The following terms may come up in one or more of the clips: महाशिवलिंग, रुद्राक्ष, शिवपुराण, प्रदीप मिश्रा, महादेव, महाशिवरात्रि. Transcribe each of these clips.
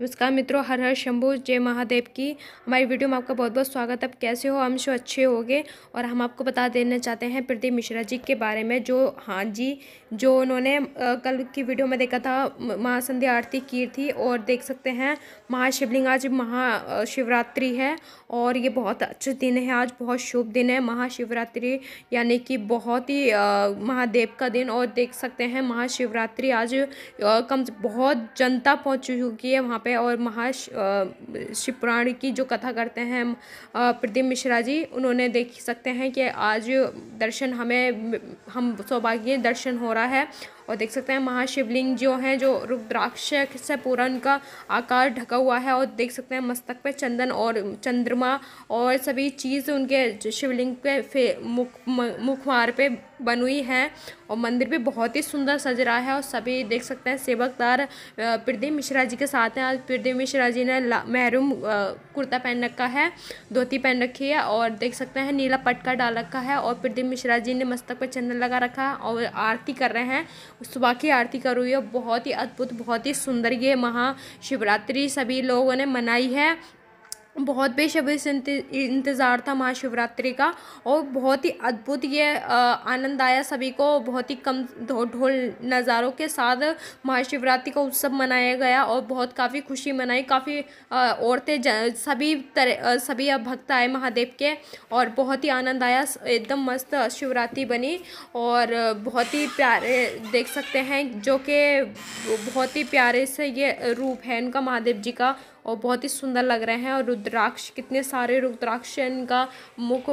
नमस्कार मित्रों, हर हर शंभू, जय महादेव की हमारी वीडियो में आपका बहुत बहुत स्वागत है। आप कैसे हो? हम शो अच्छे होगे। और हम आपको बता देना चाहते हैं प्रदीप मिश्रा जी के बारे में, जो उन्होंने कल की वीडियो में देखा था, महासंध्या आरती की थी। और देख सकते हैं महाशिवलिंग, आज महाशिवरात्रि है और ये बहुत अच्छे दिन है, आज बहुत शुभ दिन है महाशिवरात्रि, यानी कि बहुत ही महादेव का दिन। और देख सकते हैं महाशिवरात्रि आज कम बहुत जनता पहुँच चुकी है वहाँ पे। और शिवपुराण की जो कथा करते हैं प्रदीप मिश्रा जी, उन्होंने देख सकते हैं कि आज दर्शन हम सौभाग्य दर्शन हो रहा है। और देख सकते हैं महाशिवलिंग जो हैं, जो रुद्राक्ष से पूरा उनका आकार ढका हुआ है। और देख सकते हैं मस्तक पे चंदन और चंद्रमा और सभी चीज़ उनके शिवलिंग पे मुखमार पे बन हुई है। और मंदिर भी बहुत ही सुंदर सज रहा है। और सभी देख सकते हैं सेवकदार प्रदीप मिश्रा जी के साथ हैं। आज प्रदीप मिश्रा जी ने महरूम कुर्ता पहन रखा है, धोती पहन रखी है और देख सकते हैं नीला पटका डाल रखा है। और प्रदीप मिश्रा जी ने मस्तक पर चंदन लगा रखा है और आरती कर रहे हैं, सुबह की आरती कर हुई है। बहुत ही अद्भुत, बहुत ही सुंदर ये महाशिवरात्रि सभी लोगों ने मनाई है। बहुत बेसब्री से इंतज़ार था महाशिवरात्रि का और बहुत ही अद्भुत ये आनंद आया सभी को। बहुत ही कम ढोल नज़ारों के साथ महाशिवरात्रि का उत्सव मनाया गया और बहुत काफ़ी खुशी मनाई। काफ़ी औरतें सभी भक्त आए महादेव के और बहुत ही आनंद आया, एकदम मस्त शिवरात्रि बनी। और बहुत ही प्यारे देख सकते हैं जो कि बहुत ही प्यारे से ये रूप है इनका महादेव जी का और बहुत ही सुंदर लग रहे हैं। और रुद्राक्ष, कितने सारे रुद्राक्ष इनका मुख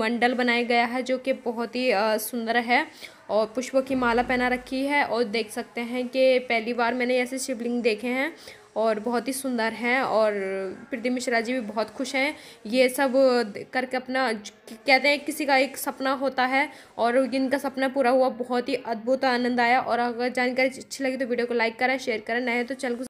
मंडल बनाया गया है जो कि बहुत ही सुंदर है। और पुष्पों की माला पहना रखी है और देख सकते हैं कि पहली बार मैंने ऐसे शिवलिंग देखे हैं और बहुत ही सुंदर हैं। और प्रदीप मिश्रा जी भी बहुत खुश हैं ये सब करके। अपना कहते हैं किसी का एक सपना होता है और इनका सपना पूरा हुआ, बहुत ही अद्भुत आनंद आया। और अगर जानकारी अच्छी लगी तो वीडियो को लाइक करें, शेयर करें, नए तो चैनल को